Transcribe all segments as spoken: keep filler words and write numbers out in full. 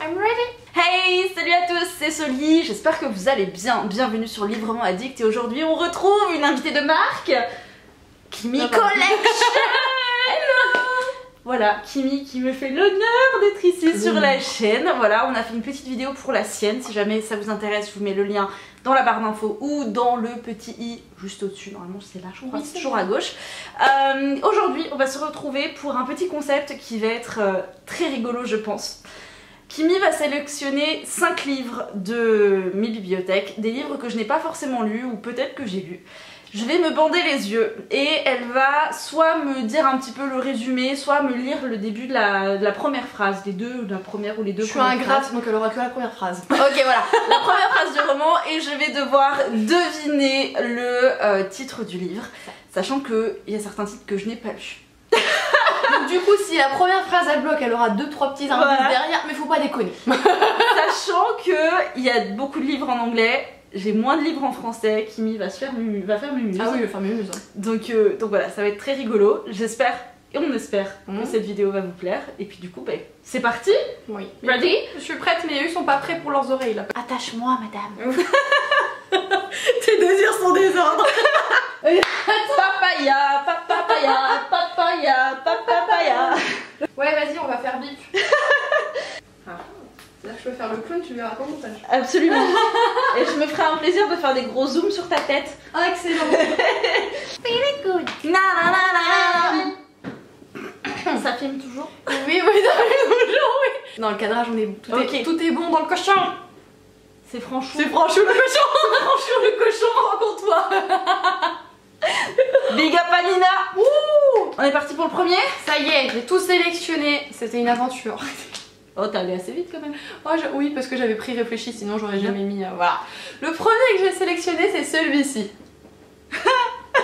I'm ready. Hey, salut à tous, c'est Soli, j'espère que vous allez bien. Bienvenue sur Livrement Addict et aujourd'hui on retrouve une invitée de marque, Kimi Collection. Hello. Voilà, Kimi qui me fait l'honneur d'être ici mmh. sur la chaîne. Voilà, on a fait une petite vidéo pour la sienne. Si jamais ça vous intéresse, je vous mets le lien dans la barre d'infos ou dans le petit i juste au-dessus. Normalement, c'est là, je crois, oui, c'est toujours à gauche. Euh, Aujourd'hui, on va se retrouver pour un petit concept qui va être euh, très rigolo, je pense. Kimi va sélectionner cinq livres de mes bibliothèques, des livres que je n'ai pas forcément lus ou peut-être que j'ai lus. Je vais me bander les yeux et elle va soit me dire un petit peu le résumé, soit me lire le début de la, de la première phase, les deux, la première ou les deux. Je suis ingrate, donc elle aura que la première phrase. Ok, voilà, la première phrase du roman et je vais devoir deviner le euh, titre du livre, sachant qu'il y a certains titres que je n'ai pas lus. Donc du coup, si la première phrase elle bloque, elle aura deux trois petits indices voilà. derrière, mais faut pas déconner. Sachant qu'il y a beaucoup de livres en anglais. J'ai moins de livres en français, Kimi va se faire mumuse. Va faire mumuse. Ah oui, il va faire mumuse. Donc, euh, donc voilà, ça va être très rigolo. J'espère, et on espère, mmh. que cette vidéo va vous plaire. Et puis du coup, bah, c'est parti. Oui. Ready? Je suis prête, mais eux sont pas prêts pour leurs oreilles là. Attache-moi, madame. Tes désirs sont désordres. Papaya, papaya, papaya, papaya. Ouais, vas-y, on va faire bip. Ah. Là, je peux faire le clown, tu verras ton montage. Absolument. Et je me ferai un plaisir de faire des gros zooms sur ta tête. Oh, excellent. Very good. Na na na na. Ça filme toujours? Oui, oui, ça filme toujours, oui. Dans le cadrage, on est tout, okay. est, tout est bon dans le cochon. C'est Franchou. C'est Franchou le cochon. Franchou le cochon, rencontre-toi. Big up à Nina. Ouh. On est parti pour le premier? Ça y est, j'ai tout sélectionné. C'était une aventure. Oh, t'es allée assez vite quand même. Oh, je... Oui, parce que j'avais pris réfléchi, sinon j'aurais jamais mis... Euh, voilà. Le premier que j'ai sélectionné, c'est celui-ci. ah,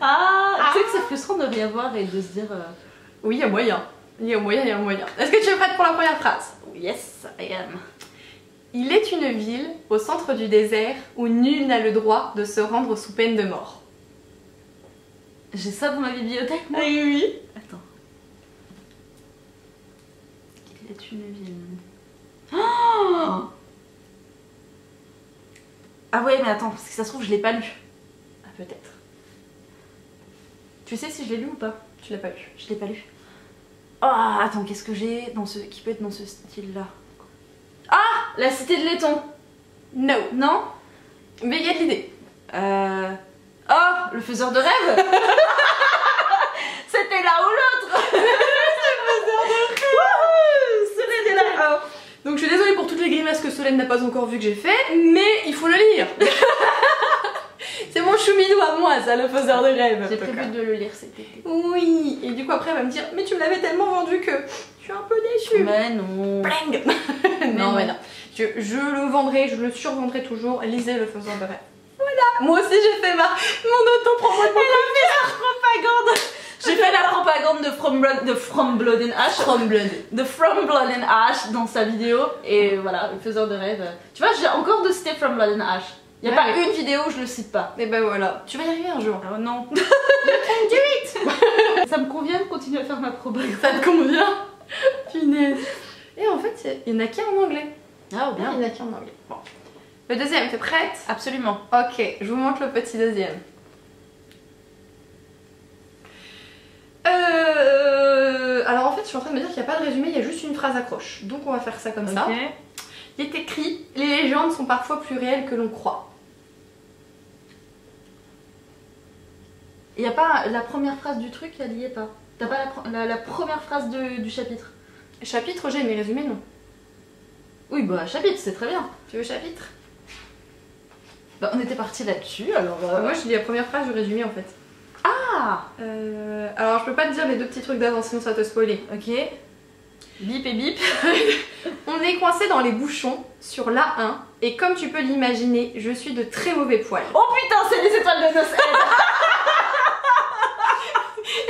ah Tu sais que c'est frustrant de rien voir et de se dire... Euh... Oui, il y a moyen. Il y a moyen, il y a moyen. Est-ce que tu es prête pour la première phrase? Yes, I am. Il est une ville au centre du désert où nul n'a le droit de se rendre sous peine de mort. J'ai ça pour ma bibliothèque, moi. Oui, oui. Attends. C'est une ville. Oh ah ouais, mais attends, parce que ça se trouve, je l'ai pas lu. Ah, peut-être. Tu sais si je l'ai lu ou pas? Tu l'as pas lu. Je l'ai pas lu. Ah, oh, attends, qu'est-ce que j'ai dans ce... qui peut être dans ce style-là? Ah, La Cité de Laiton. No. Non. Mais il y a de l'idée. Euh... Oh, Le Faiseur de Rêves. C'était là ou l'autre. Le Faiseur de Rêves. Donc je suis désolée pour toutes les grimaces que Solène n'a pas encore vu que j'ai fait, mais il faut le lire. C'est mon chouminou à moi ça, Le Faiseur de Rêves. J'ai prévu de le lire cet été. Oui, et du coup après elle va me dire, mais tu me l'avais tellement vendu que je suis un peu déçue. Mais non. Pling. Non, mais non. Je, je le vendrai, je le survendrai toujours, lisez Le Faiseur de Rêves. Voilà. Moi aussi j'ai fait ma... mon auto-promotion. Et la propagande. J'ai fait la propagande de From Blood, de From Blood and Ash, From Blood, de From Blood and Ash dans sa vidéo et voilà, Le Faiseur de Rêves. Tu vois, j'ai encore de citer From Blood and Ash. Il y a ouais, pas ouais. une vidéo où je le cite pas. Et ben voilà, tu vas y arriver un jour. Ah, non. You can do it. Ça me convient de continuer à faire ma propagande. Ça te convient? Punaise. Et en fait, il y en a qu'un en anglais. Ah bien. Il y en a qu'un en anglais. Bon. Le deuxième, t'es prête? Absolument. Ok, je vous montre le petit deuxième. Euh... Alors en fait je suis en train de me dire qu'il n'y a pas de résumé, il y a juste une phrase accroche. Donc on va faire ça comme okay. ça. Il est écrit, les légendes sont parfois plus réelles que l'on croit. Il n'y a pas la première phrase du truc, elle n'y est pas. T'as pas la, la, la première phrase de, du chapitre. Chapitre j'ai, mais résumé non. Oui bah chapitre c'est très bien. Tu veux chapitre? Bah on était parti là-dessus alors... Euh... Moi je dis la première phrase du résumé en fait. Ah euh, alors je peux pas te dire les deux petits trucs d'avant sinon ça va te spoiler. Ok. Bip et bip. On est coincé dans les bouchons sur l'A un et comme tu peux l'imaginer, je suis de très mauvais poils. Oh putain, c'est Les Étoiles de Noss Head.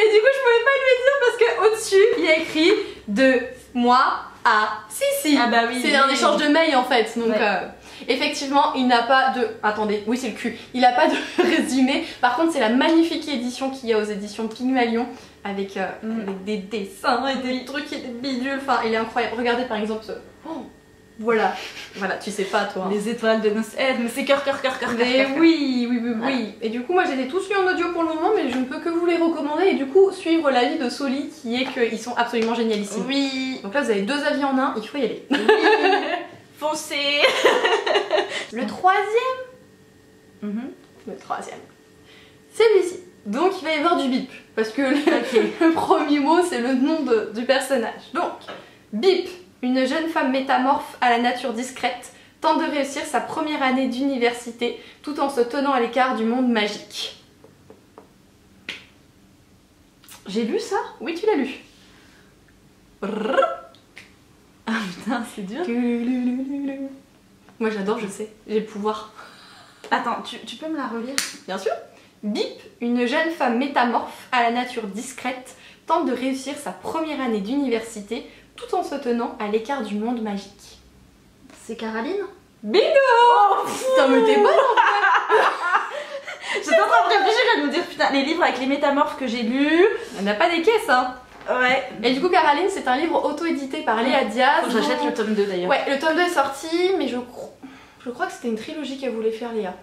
Et du coup je pouvais pas lui dire parce que au-dessus il y a écrit de moi à si si. Ah bah oui. C'est oui, un oui, échange oui. de mails en fait donc. Ouais. Euh... Effectivement, il n'a pas de... Attendez, oui c'est le cul. Il n'a pas de résumé. Par contre, c'est la magnifique édition qu'il y a aux éditions Pygmalion. Avec, euh, mmh. avec des dessins et des trucs et des bidules. Enfin, il est incroyable. Regardez par exemple ce... Oh, voilà. Voilà, tu sais pas toi. Hein. Les étoiles de Noss Head, mais c'est cœur, cœur, cœur, cœur. Mais cœur, oui, cœur. oui, oui, oui. Voilà. Et du coup, moi j'étais tous lus en audio pour le moment, mais je ne peux que vous les recommander. Et du coup, suivre l'avis de Soli qui est qu'ils sont absolument génialissimes. Oui. Donc là, vous avez deux avis en un, il faut y aller. Oui. Foncez. Le troisième. Mmh. Le troisième. C'est celui-ci. Donc il va y avoir du bip, parce que le, okay. le premier mot c'est le nom de, du personnage. Donc, Bip, une jeune femme métamorphe à la nature discrète, tente de réussir sa première année d'université tout en se tenant à l'écart du monde magique. J'ai lu ça? Oui, tu l'as lu. Ah putain, c'est dur. Moi j'adore, je sais, j'ai le pouvoir. Attends, tu, tu peux me la relire? Bien sûr. Bip, une jeune femme métamorphe à la nature discrète, tente de réussir sa première année d'université tout en se tenant à l'écart du monde magique. C'est Caroline? Bingo! Oh, putain, mais t'es bonne en fait. J'étais en train de réfléchir et de me dire putain, les livres avec les métamorphes que j'ai lus, on n'a pas des caisses hein. Ouais. Et du coup, Caroline, c'est un livre auto-édité par Léa Diaz. J'achète donc... le tome deux d'ailleurs. Ouais, le tome deux est sorti, mais je, cro... je crois que c'était une trilogie qu'elle voulait faire, Léa.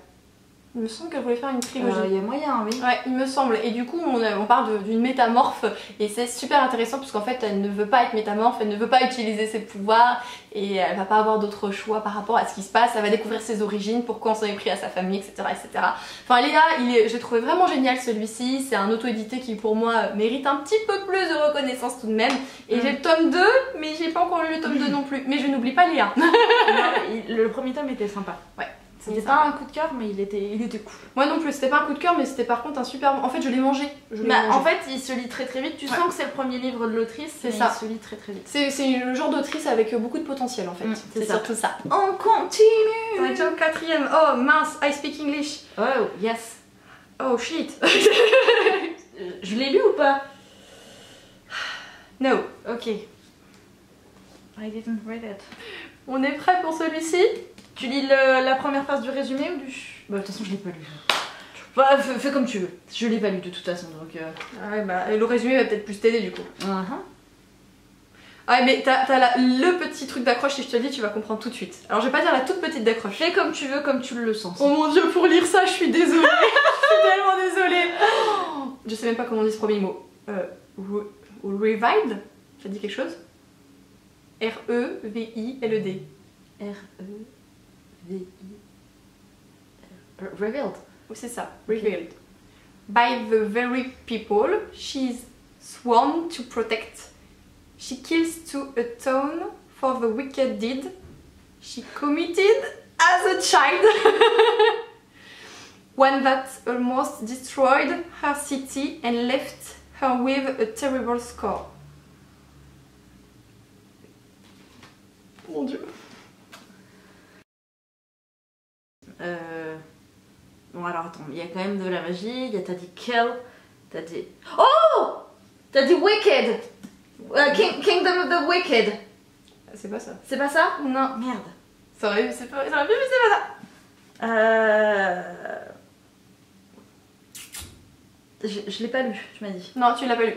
Il me semble qu'elle voulait faire une trilogie. Il euh, y a moyen, oui. Ouais, il me semble. Et du coup, on, on parle d'une métamorphe. Et c'est super intéressant parce qu'en fait, elle ne veut pas être métamorphe. Elle ne veut pas utiliser ses pouvoirs. Et elle va pas avoir d'autres choix par rapport à ce qui se passe. Elle va découvrir ses origines, pourquoi on s'en est pris à sa famille, et cetera et cetera. Enfin, Léa, est... j'ai trouvé vraiment génial celui-ci. C'est un auto-édité qui, pour moi, mérite un petit peu plus de reconnaissance tout de même. Et mmh. j'ai le tome deux, mais j'ai pas encore lu le tome mmh. deux non plus. Mais je n'oublie pas Léa. Le premier tome était sympa. Ouais. C'était pas un coup de cœur, mais il était, il était cool. Moi non plus, c'était pas un coup de cœur, mais c'était par contre un super... En fait, je l'ai mangé. Je bah, mangé. En fait, il se lit très très vite. Tu ouais. sens que c'est le premier livre de l'autrice, c'est ça. Il se lit très très vite. C'est le genre d'autrice avec beaucoup de potentiel, en fait. Mmh, c'est surtout ça. On continue. On est au quatrième. Oh, mince, I speak English. Oh, yes. Oh, shit. Je l'ai lu ou pas? No. Ok. I didn't read it. On est prêt pour celui-ci? Tu lis le, la première phrase du résumé ou du... Bah de toute façon je l'ai pas lu. Bah, fais, fais comme tu veux. Je l'ai pas lu de toute façon donc... Euh... Ah ouais bah le résumé va peut-être plus t'aider du coup. Uh -huh. Ah ouais mais t'as le petit truc d'accroche, si je te le dis tu vas comprendre tout de suite. Alors je vais pas dire la toute petite d'accroche. Fais comme tu veux, comme tu le sens. Oh mon dieu, pour lire ça je suis désolée. Je suis tellement désolée. Je sais même pas comment on dit ce premier mot. Euh... Re Reviled? Ça dit quelque chose? R E V I L E D. R E... V I... Revealed. Oui, c'est ça. Revealed. By the very people she's sworn to protect. She kills to atone for the wicked deed she committed as a child. One that almost destroyed her city and left her with a terrible score. Mon dieu. Euh... Bon alors attends, il y a quand même de la magie, t'as dit kill, t'as dit... Oh! T'as dit wicked! Uh, King, Kingdom of the Wicked! C'est pas ça. C'est pas ça? Non. Merde. Ça aurait pu, c'est pas, ça aurait pu, mais c'est pas ça. Euh... Je, je l'ai pas lu, tu m'as dit. Non, tu l'as pas lu.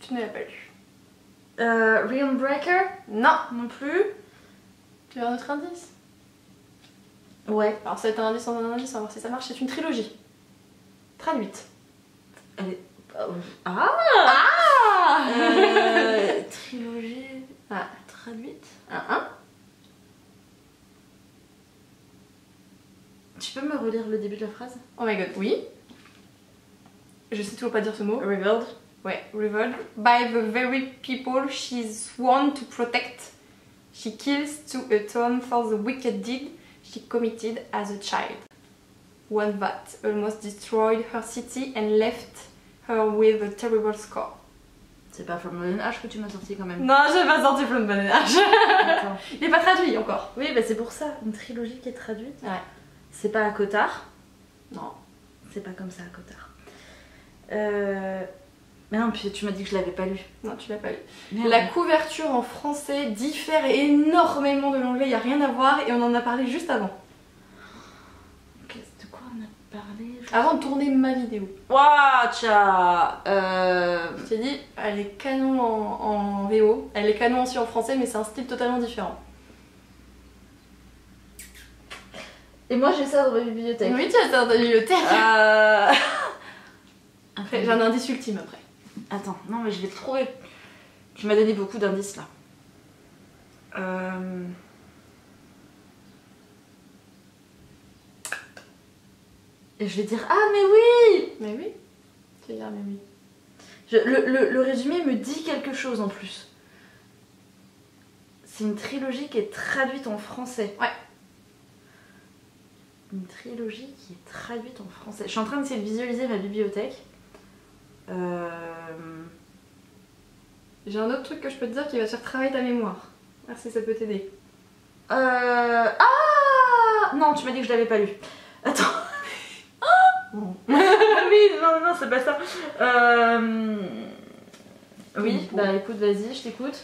Tu ne l'as pas lu. Euh... Realm Breaker? Non, non plus. Tu as un autre indice? Ouais. Alors c'est un indice, un indice, on va voir si ça marche. C'est une trilogie. Traduite. Elle est... Ah Ah euh... Trilogie... Ah, traduite. Ah, hein. Tu peux me relire le début de la phrase? Oh my god, oui. Je sais toujours pas dire ce mot. Reviled. Ouais, reviled. By the very people she's sworn to protect. She kills to atone for the wicked deed she committed as a child. One that almost destroyed her city and left her with a terrible score. C'est pas From Blood and Ash que tu m'as sorti quand même. Non, j'ai pas sorti From Blood and Ash. Il est pas traduit encore. Oui, bah c'est pour ça, une trilogie qui est traduite. Ouais. C'est pas Akotar. Non. C'est pas comme ça Akotar. Euh... Mais non, puis tu m'as dit que je l'avais pas lu. Non, tu l'as pas lu. Merde. La couverture en français diffère énormément de l'anglais, il n'y a rien à voir et on en a parlé juste avant. De quoi on a parlé juste... Avant de tourner ma vidéo. Waouh, tcha euh... Je t'ai dit, elle est canon en, en V O, elle est canon aussi en français, mais c'est un style totalement différent. Et moi j'ai ça dans ma bibliothèque. Oui, tu as ça dans ta bibliothèque. Euh... Après, j'ai un indice ultime après. Attends, non mais je vais trouver. Tu m'as donné beaucoup d'indices là. Euh... Et je vais dire ah mais oui. Mais oui. Tu vas dire mais oui. Je... Le, le, le résumé me dit quelque chose en plus. C'est une trilogie qui est traduite en français. Ouais. Une trilogie qui est traduite en français. Je suis en train d'essayer de visualiser ma bibliothèque. Euh... J'ai un autre truc que je peux te dire qui va te faire travailler ta mémoire. Merci, ça peut t'aider. Euh... Ah non, tu m'as dit que je l'avais pas lu. Attends. Ah bon. Oui, non, non, c'est pas ça. Euh... Oui, bon. Bah écoute, vas-y, je t'écoute.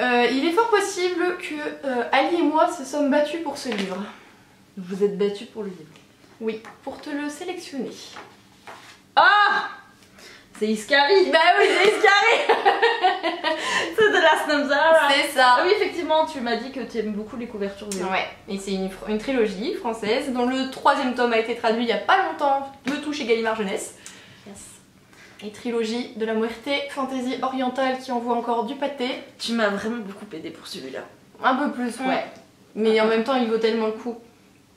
Euh, il est fort possible que euh, Ali et moi se sommes battus pour ce livre. Vous êtes battu pour le livre. Oui, pour te le sélectionner. Ah, c'est Iskari. Bah oui, c'est Iskari. C'est de la Snumzara. C'est ça. Ah oui, effectivement, tu m'as dit que tu aimes beaucoup les couvertures. De... Ouais, et c'est une, une trilogie française dont le troisième tome a été traduit il n'y a pas longtemps, le tout chez Gallimard Jeunesse. Yes. Et trilogie de la muerte, fantaisie orientale qui envoie encore du pâté. Tu m'as vraiment beaucoup aidé pour celui-là. Un peu plus, ouais. ouais. Mais en même temps, il vaut tellement le coup.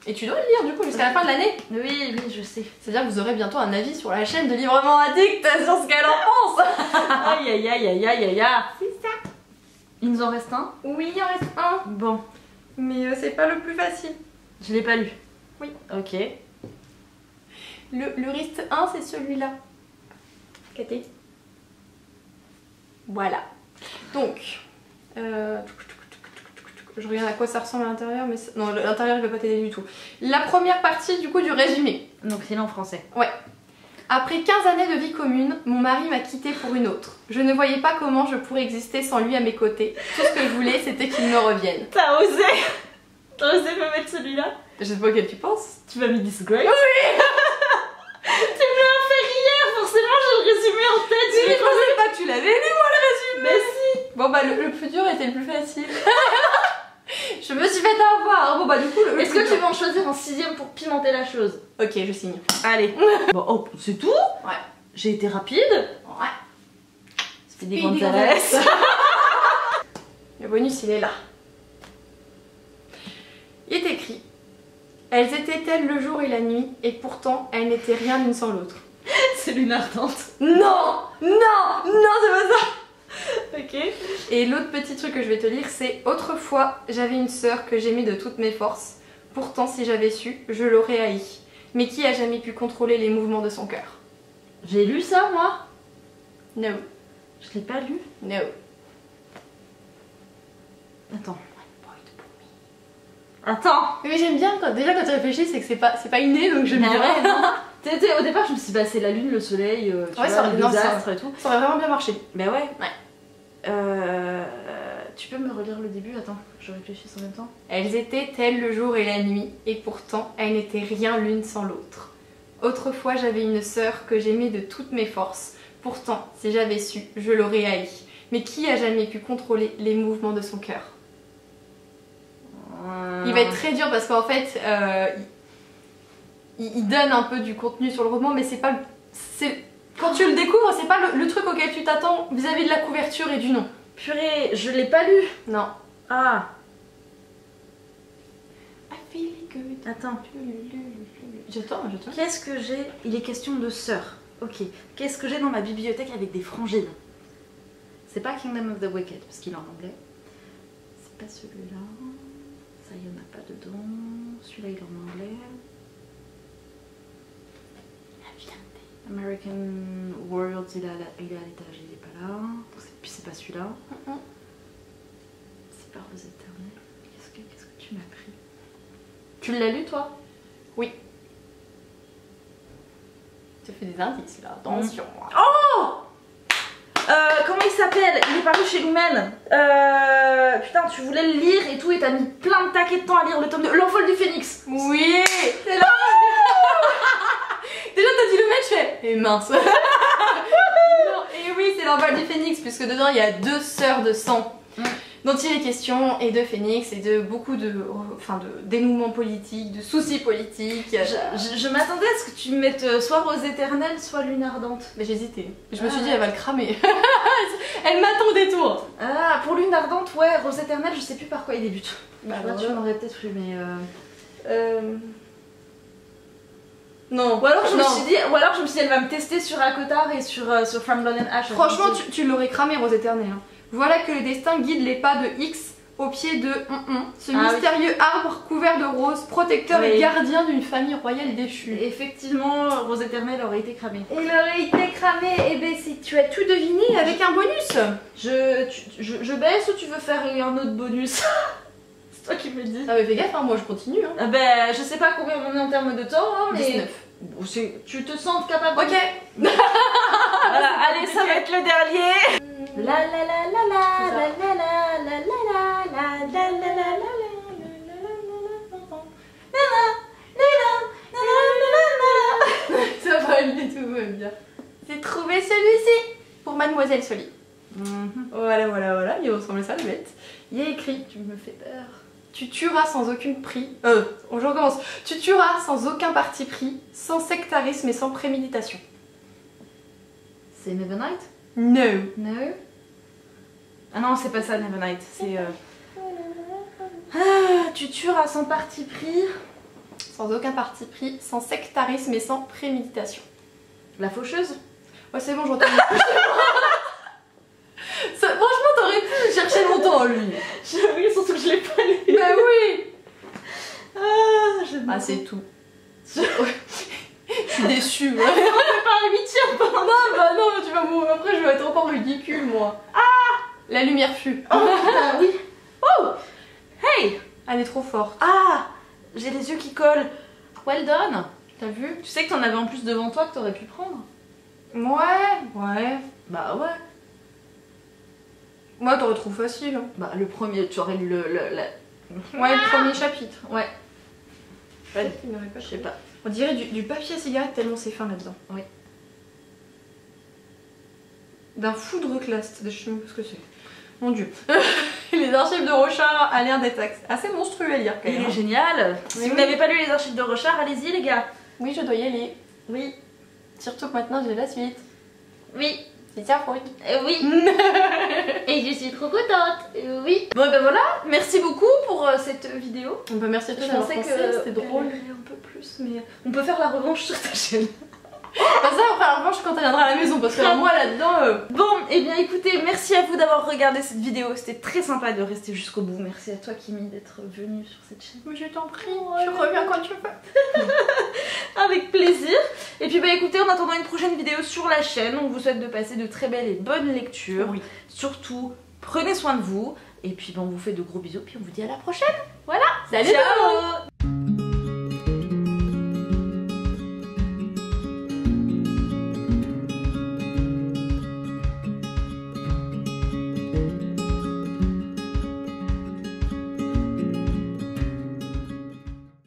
Et tu dois le lire du coup jusqu'à la fin de l'année. Oui, oui, je sais. C'est-à-dire que vous aurez bientôt un avis sur la chaîne de Livrement Addict sur ce qu'elle en pense. Aïe aïe aïe aïe aïe aïe. C'est ça. Il nous en reste un? Oui, il en reste un. Bon. Mais euh, c'est pas le plus facile. Je l'ai pas lu. Oui. Ok. Le, le risque un, c'est celui-là. Caté. Voilà. Donc... Euh... Je regarde à quoi ça ressemble à l'intérieur, mais ça... non, l'intérieur il va pas t'aider du tout. La première partie du coup du résumé. Donc c'est là en français. Ouais. Après quinze années de vie commune, mon mari m'a quittée pour une autre. Je ne voyais pas comment je pourrais exister sans lui à mes côtés. Tout ce que je voulais, c'était qu'il me revienne. T'as osé T'as osé me mettre celui-là? Je sais pas auquel tu penses. Tu m'as mis Disgrace. Oui. Tu me l'as fait rire, forcément j'ai le résumé en tête. Mais je pensais pas que tu l'avais lu moi le résumé. Mais si. Bon bah le, le plus dur était le plus facile. Je me suis fait avoir. Bon bah du coup, est-ce que tu veux en choisir un sixième pour pimenter la chose? Ok, je signe. Allez. Bon, oh, c'est tout? Ouais. J'ai été rapide. Ouais. C'était des grandes adresses. Le bonus, il est là. Il est écrit. Elles étaient telles le jour et la nuit, et pourtant elles n'étaient rien l'une sans l'autre. C'est Lune Ardente. Non, non, non, c'est pas ça. Ok. Et l'autre petit truc que je vais te lire, c'est autrefois j'avais une sœur que j'aimais de toutes mes forces. Pourtant, si j'avais su, je l'aurais haï. Mais qui a jamais pu contrôler les mouvements de son cœur? J'ai lu ça moi? Non. Je l'ai pas lu? Non. Attends. Attends. Mais j'aime bien quand déjà quand tu réfléchis, c'est que c'est pas c'est pas inné, donc je me dirais. Au départ, je me suis dit bah c'est la lune, le soleil, euh, tu ouais, vois, ça aurait... les non, astres ça... et tout. Ça aurait vraiment bien marché. Bah ouais. Ouais. Euh... Tu peux me relire le début? Attends, je réfléchis en même temps. Elles étaient telles le jour et la nuit, et pourtant elles n'étaient rien l'une sans l'autre. Autrefois j'avais une sœur que j'aimais de toutes mes forces. Pourtant, si j'avais su, je l'aurais haï. Mais qui a jamais pu contrôler les mouvements de son cœur? Mmh. Il va être très dur parce qu'en fait, euh, il... il donne un peu du contenu sur le roman, mais c'est pas... Quand tu le découvres, c'est pas le, le truc auquel tu t'attends vis-à-vis de la couverture et du nom. Purée, je l'ai pas lu. Non. Ah. I feel good. Attends. J'attends, j'attends. Qu'est-ce que j'ai? Il est question de sœur. Ok. Qu'est-ce que j'ai dans ma bibliothèque avec des frangines? C'est pas Kingdom of the Wicked, parce qu'il est en anglais. C'est pas celui-là. Ça, il y en a pas dedans. Celui-là, il est en anglais. American Worlds, il est à l'étage, il est pas là. Puis c'est pas celui-là. Mm-hmm. C'est pas Rose Éternelle. Qu'est-ce que, qu'est-ce que tu m'as pris? Tu l'as lu toi? Oui. Tu fais des indices là, attention. Mm. Oh! Euh, comment il s'appelle? Il est paru chez Lumen. Euh, putain, tu voulais le lire et tout, et t'as mis plein de taquets de temps à lire le tome deux. L'envol du phénix. Oui, c'est l'envol du phénix. Déjà, t'as dit Lumen, je fais. Et mince. Non, et oui, c'est l'envol du phénix, puisque dedans il y a deux sœurs de sang. Mm. Dont il est question, et de phénix, et de beaucoup de, enfin de dénouements politiques, de soucis politiques. Je, je, je m'attendais à ce que tu mettes soit Rose Éternelle, soit Lune Ardente. Mais j'hésitais. Je ah. me suis dit, elle va le cramer. Elle m'attend au détour. Ah, pour Lune Ardente, ouais, Rose Éternelle, je sais plus par quoi il débute. Bah, bah, bah tu m'aurais peut-être eu, mais. Euh... Euh... Non. Ou alors je non. me suis dit, ou alors je me suis dit, elle va me tester sur Akotar et sur, euh, sur From Blood and Ash. Franchement, tu, tu l'aurais cramé, Rose Éternelle. Hein. Voilà que le destin guide les pas de X au pied de un un, ce ah mystérieux oui. arbre couvert de roses, protecteur oui. et gardien d'une famille royale déchue. Effectivement, Rose Éternelle aurait été cramée. Elle aurait été cramée, et ben si tu as tout deviné avec un bonus. Je, tu, je, je baisse ou tu veux faire un autre bonus? C'est toi qui me le dis. Ah mais fais gaffe, hein, moi je continue. Hein. Ah ben je sais pas combien on est en termes de temps, hein, mais... dix-neuf. Bon, tu te sens capable. Ok. Voilà, allez, ça va être le dernier. La la la la la la la la la la la la la la. Ça va aller, tout va bien. J'ai trouvé celui-ci pour Mademoiselle Soli. Voilà, voilà, voilà, il ressemblait ça le bête. Il est écrit, tu me fais peur. Tu tueras sans aucune prise. Euh, on recommence. Tu tueras sans aucun parti pris, sans sectarisme et sans préméditation. C'est Nevernight? No. No. Ah non, c'est pas ça, Nevernight. C'est. Euh... Ah, tu tueras sans parti pris. Sans aucun parti pris, sans sectarisme et sans préméditation. La faucheuse? Ouais, c'est bon, j'entends. Ça, franchement, t'aurais pu chercher longtemps, lui. J'avoue, surtout que je l'ai pas lu. Bah oui. Ah, j'aime ah c'est tout. Je suis déçue, moi. Non, bah non, tu vas mourir après, je vais être encore ridicule, moi. Ah, la lumière fut. Oh, putain, oui. Oh, hey, elle est trop forte. Ah, j'ai les yeux qui collent. Well done. T'as vu? Tu sais que t'en avais en plus devant toi que t'aurais pu prendre. Ouais, ouais. Bah ouais. Moi, t'aurais trop facile. Hein. Bah le premier, tu aurais lu le, le, le... Ouais, ah, le premier chapitre. Ouais. Je sais pas. On dirait du, du papier à cigarette tellement c'est fin là-dedans. Oui. D'un foudre classe, je sais même pas ce que c'est. Mon dieu. Les archives de Rochard a l'air d'être assez monstrueux à lire quand même. Il est génial. Si oui. vous n'avez pas lu les archives de Rochard, allez-y les gars. Oui, je dois y aller. Oui. Surtout que maintenant j'ai la suite. Oui. C'est ça, Freud. Oui. Et je suis trop contente. Oui. Bon ben voilà, merci beaucoup pour euh, cette vidéo. On peut merci à toi d'avoir pensé, c'était drôle. Un peu plus, mais on peut faire la revanche sur ta chaîne. Bah ça on fera la revanche quand elle viendra à la maison parce que là, moi là-dedans... Euh... Bon, et eh bien écoutez, merci à vous d'avoir regardé cette vidéo, c'était très sympa de rester jusqu'au bout. Merci à toi Kimi d'être venue sur cette chaîne. Mais je t'en prie, ouais, je reviens quand tu veux. Avec plaisir. Et puis bah écoutez, en attendant une prochaine vidéo sur la chaîne, on vous souhaite de passer de très belles et bonnes lectures. Oui. Surtout, prenez soin de vous. Et puis bah on vous fait de gros bisous, puis on vous dit à la prochaine. Voilà, salut. Ciao.